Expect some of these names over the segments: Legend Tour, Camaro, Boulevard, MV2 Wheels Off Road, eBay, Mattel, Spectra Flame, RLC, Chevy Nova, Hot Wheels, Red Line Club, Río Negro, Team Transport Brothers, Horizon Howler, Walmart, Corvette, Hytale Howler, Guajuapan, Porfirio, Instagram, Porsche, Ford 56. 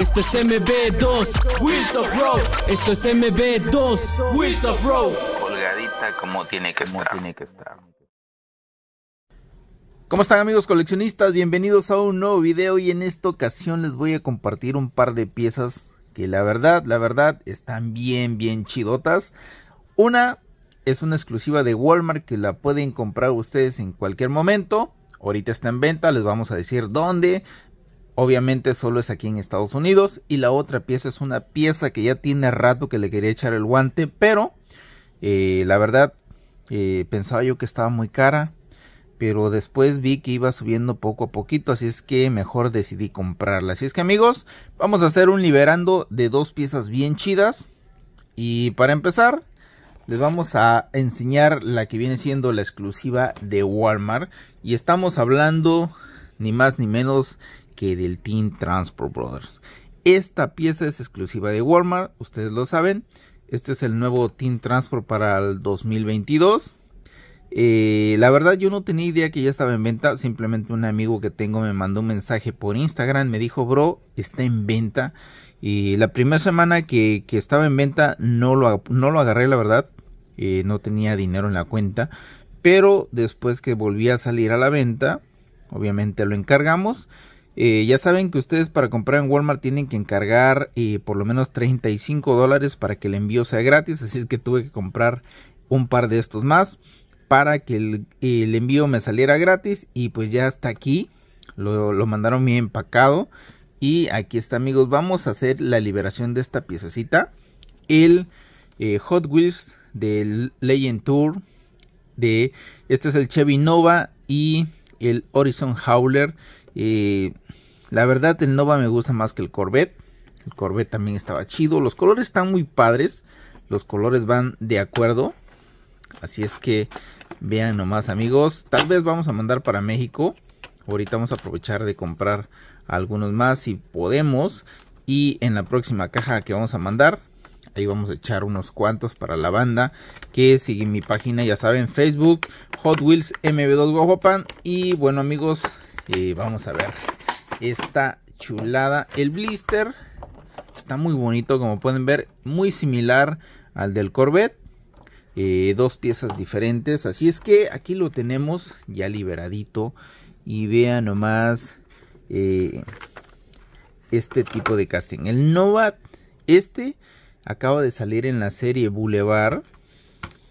Esto es MV2 Wheels Off Road. Esto es MV2 Wheels Off Road. Colgadita como tiene que estar. ¿Cómo están, amigos coleccionistas? Bienvenidos a un nuevo video y en esta ocasión les voy a compartir un par de piezas que la verdad están bien chidotas. Una es una exclusiva de Walmart que la pueden comprar ustedes en cualquier momento. Ahorita está en venta, les vamos a decir dónde. Obviamente solo es aquí en Estados Unidos. Y la otra pieza es una pieza que ya tiene rato que le quería echar el guante. Pero la verdad pensaba yo que estaba muy cara. Pero después vi que iba subiendo poco a poquito. Así es que mejor decidí comprarla. Así es que, amigos, vamos a hacer un liberando de dos piezas bien chidas. Y para empezar, les vamos a enseñar la que viene siendo la exclusiva de Walmart. Y estamos hablando ni más ni menos que del Team Transport Brothers. Esta pieza es exclusiva de Walmart, ustedes lo saben. Este es el nuevo Team Transport para el 2022. La verdad yo no tenía idea que ya estaba en venta. Simplemente un amigo que tengo me mandó un mensaje por Instagram. Me dijo: bro, está en venta. Y la primera semana que estaba en venta no lo agarré, la verdad. No tenía dinero en la cuenta. Pero después que volví a salir a la venta, obviamente lo encargamos. Ya saben que ustedes para comprar en Walmart tienen que encargar por lo menos $35 para que el envío sea gratis. Así es que tuve que comprar un par de estos más para que el envío me saliera gratis. Y pues ya está aquí, lo mandaron bien empacado. Y aquí está, amigos, vamos a hacer la liberación de esta piececita. El Hot Wheels del Legend Tour. Este es el Chevy Nova y el Horizon Howler. La verdad el Nova me gusta más que el Corvette. El Corvette también estaba chido. Los colores están muy padres. Los colores van de acuerdo. Así es que vean nomás, amigos. Tal vez vamos a mandar para México. Ahorita vamos a aprovechar de comprar algunos más si podemos. Y en la próxima caja que vamos a mandar, ahí vamos a echar unos cuantos para la banda que sigue mi página, ya saben, Facebook, Hot Wheels MV2 Guajuapan. Y bueno, amigos, vamos a ver esta chulada. El blister está muy bonito, como pueden ver, muy similar al del Corvette. Dos piezas diferentes. Así es que aquí lo tenemos ya liberadito. Y vean nomás este tipo de casting. El Nova acaba de salir en la serie Boulevard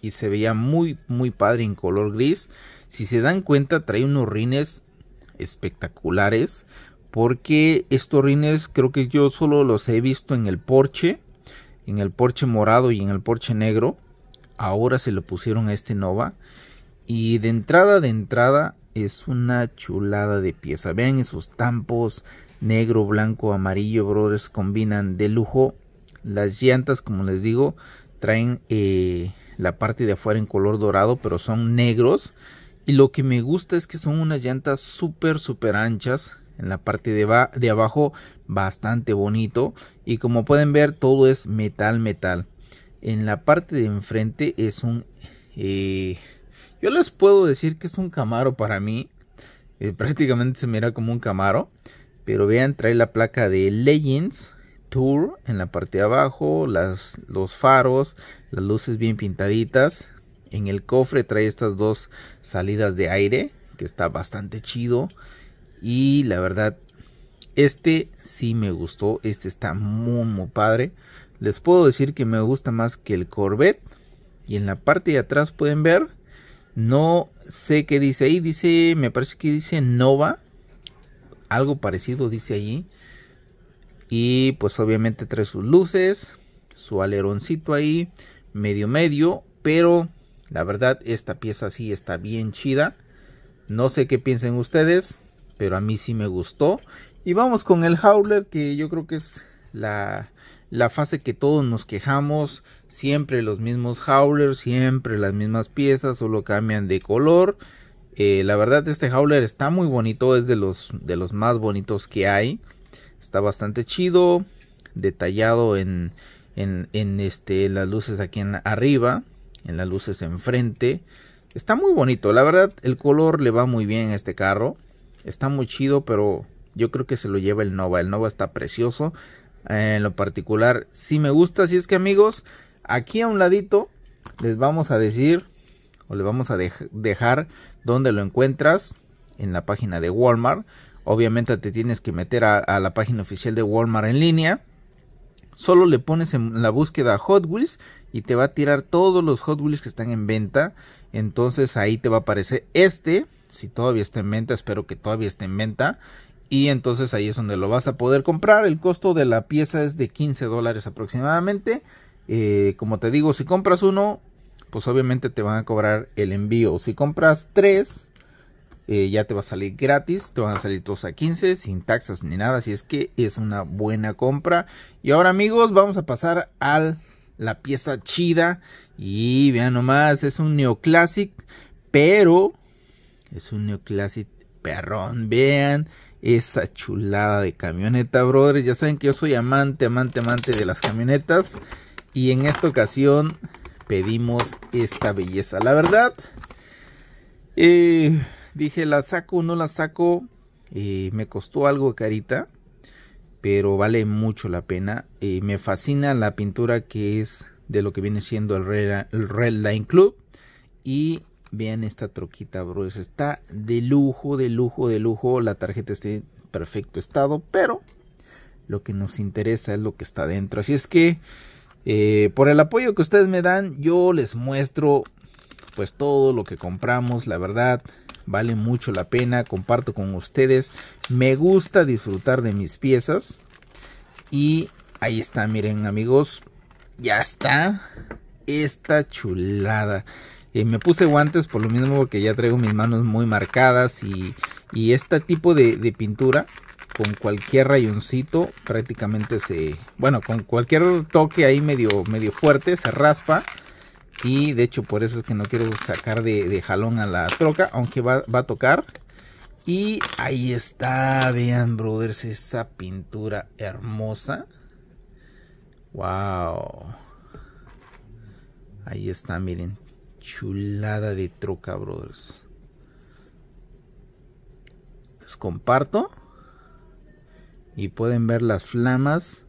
y se veía muy padre en color gris. Si se dan cuenta, trae unos rines espectaculares, porque estos rines creo que yo solo los he visto en el Porsche, morado y en el Porsche negro. Ahora se lo pusieron a este Nova y de entrada es una chulada de pieza. Vean esos tampos negro, blanco, amarillo, brothers, combinan de lujo. Las llantas, como les digo, traen la parte de afuera en color dorado, pero son negros. Y lo que me gusta es que son unas llantas súper anchas. En la parte de abajo, bastante bonito. Y como pueden ver, todo es metal. En la parte de enfrente es un... yo les puedo decir que es un Camaro para mí. Prácticamente se mira como un Camaro. Pero vean, trae la placa de Legends Tour en la parte de abajo. Los faros, las luces bien pintaditas. En el cofre trae estas dos salidas de aire, que está bastante chido. Y la verdad, este sí me gustó. Este está muy padre. Les puedo decir que me gusta más que el Corvette. Y en la parte de atrás pueden ver, no sé qué dice ahí. Dice, me parece que dice Nova. Algo parecido dice ahí. Y pues obviamente trae sus luces, su aleroncito ahí, medio. Pero la verdad, esta pieza sí está bien chida. No sé qué piensen ustedes, pero a mí sí me gustó. Y vamos con el Howler, que yo creo que es la fase que todos nos quejamos. Siempre los mismos Howlers, siempre las mismas piezas, solo cambian de color. La verdad, este Howler está muy bonito, es de los más bonitos que hay. Está bastante chido, detallado en las luces aquí arriba. En las luces enfrente. Está muy bonito. La verdad, el color le va muy bien a este carro. Está muy chido, pero yo creo que se lo lleva el Nova. El Nova está precioso. En lo particular sí me gusta. Así es que, amigos, aquí a un ladito les vamos a decir, o le vamos a dejar donde lo encuentras en la página de Walmart. Obviamente te tienes que meter a la página oficial de Walmart en línea. Solo le pones en la búsqueda Hot Wheels y te va a tirar todos los Hot Wheels que están en venta. Entonces ahí te va a aparecer este, si todavía está en venta, espero que todavía esté en venta. Y entonces ahí es donde lo vas a poder comprar. El costo de la pieza es de $15 aproximadamente. Como te digo, si compras uno, pues obviamente te van a cobrar el envío. Si compras tres, ya te va a salir gratis. Te van a salir todos a 15, sin taxas ni nada. Así es que es una buena compra. Y ahora, amigos, vamos a pasar a la pieza chida. Y vean nomás, es un Neoclassic, pero es un Neoclassic perrón. Vean esa chulada de camioneta, brothers. Ya saben que yo soy amante de las camionetas. Y en esta ocasión pedimos esta belleza. La verdad, dije, la saco o no la saco. Me costó algo carita, pero vale mucho la pena. Me fascina la pintura que es de lo que viene siendo el Red Line Club. Y vean esta troquita, bro. Está de lujo, de lujo, de lujo. La tarjeta está en perfecto estado, pero lo que nos interesa es lo que está dentro. Así es que por el apoyo que ustedes me dan, yo les muestro pues todo lo que compramos. La verdad, vale mucho la pena. Comparto con ustedes. Me gusta disfrutar de mis piezas. Y ahí está, miren, amigos. Ya está esta chulada. Me puse guantes por lo mismo, porque ya traigo mis manos muy marcadas. Y este tipo de pintura, con cualquier rayoncito prácticamente se... Bueno, con cualquier toque ahí medio fuerte se raspa. Y de hecho por eso es que no quiero sacar de jalón a la troca, aunque va a tocar. Y ahí está, vean, brothers, esa pintura hermosa. Wow. Ahí está, miren, chulada de troca, brothers. Les comparto y pueden ver las flamas.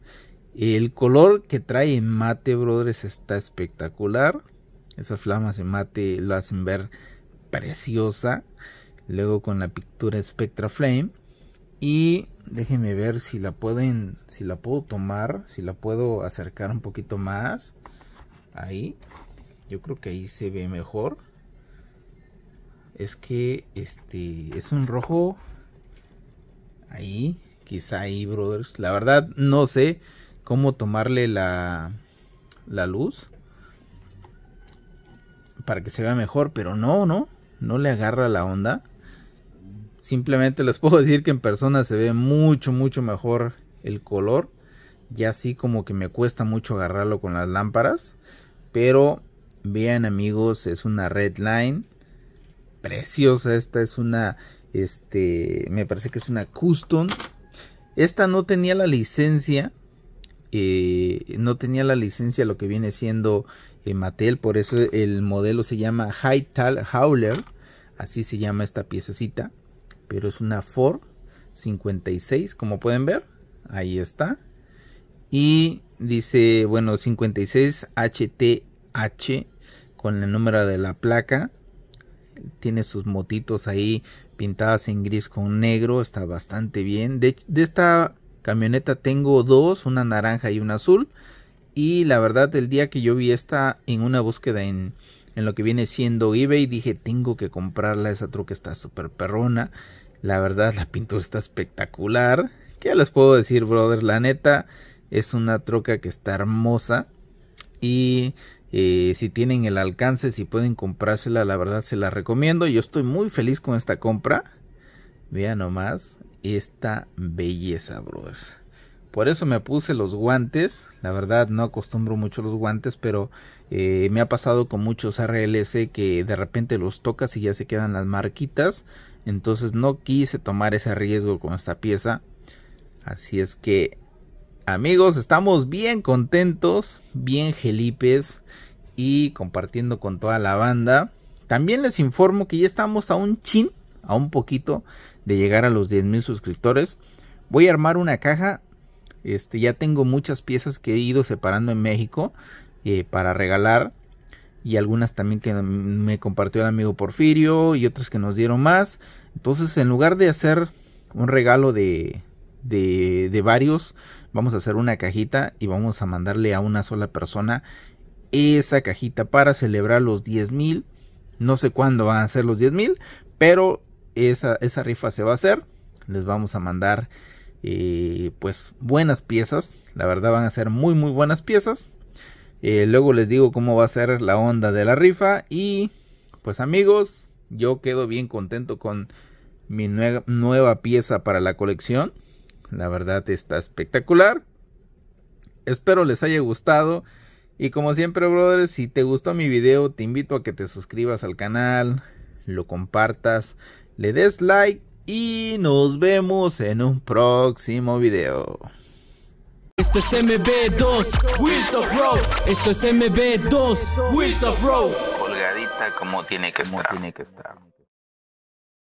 El color que trae en mate, brothers, está espectacular. Esas flamas en mate lo hacen ver preciosa. Luego con la pintura Spectra Flame. Y déjenme ver si la pueden, si la puedo tomar, si la puedo acercar un poquito más. Ahí. Yo creo que ahí se ve mejor. Es que este es un rojo. Ahí. Quizá ahí, brothers. La verdad no sé cómo tomarle la luz para que se vea mejor, pero no le agarra la onda. Simplemente les puedo decir que en persona se ve mucho mejor el color. Ya así como que me cuesta mucho agarrarlo con las lámparas, pero vean, amigos, es una Red Line preciosa. Esta es una, me parece que es una Custom. Esta no tenía la licencia. No tenía la licencia lo que viene siendo Mattel, por eso el modelo se llama Hytale Howler, así se llama esta piececita, pero es una Ford 56, como pueden ver, ahí está, y dice, bueno, 56 HTH con el número de la placa, tiene sus motitos ahí pintadas en gris con negro, está bastante bien. De esta camioneta tengo dos, una naranja y una azul. Y la verdad, el día que yo vi esta en una búsqueda en lo que viene siendo eBay, dije, tengo que comprarla, esa troca está súper perrona. La verdad, la pintura está espectacular. ¿Qué les puedo decir, brother? La neta, es una troca que está hermosa. Y si tienen el alcance, si pueden comprársela, la verdad se la recomiendo. Yo estoy muy feliz con esta compra. Vean nomás esta belleza, brothers. Por eso me puse los guantes. La verdad no acostumbro mucho los guantes, pero me ha pasado con muchos RLC que de repente los tocas y ya se quedan las marquitas. Entonces no quise tomar ese riesgo con esta pieza. Así es que, amigos, estamos bien contentos, bien gelipes y compartiendo con toda la banda. También les informo que ya estamos a un poquito de llegar a los 10,000 suscriptores. Voy a armar una caja. Ya tengo muchas piezas que he ido separando en México para regalar. Y algunas también que me compartió el amigo Porfirio y otras que nos dieron más. Entonces, en lugar de hacer un regalo de varios, vamos a hacer una cajita y vamos a mandarle a una sola persona esa cajita para celebrar los 10,000. No sé cuándo van a ser los 10,000, pero esa rifa se va a hacer. Les vamos a mandar pues buenas piezas. La verdad van a ser muy muy buenas piezas. Luego les digo cómo va a ser la onda de la rifa. Y pues amigos, yo quedo bien contento con mi nueva pieza para la colección. La verdad está espectacular. Espero les haya gustado. Y como siempre, brothers, si te gustó mi video, te invito a que te suscribas al canal, lo compartas, le des like y nos vemos en un próximo video. Esto es MV2 Wheels Off Road. Esto es MV2 Wheels Off Road. Colgadita como tiene que estar.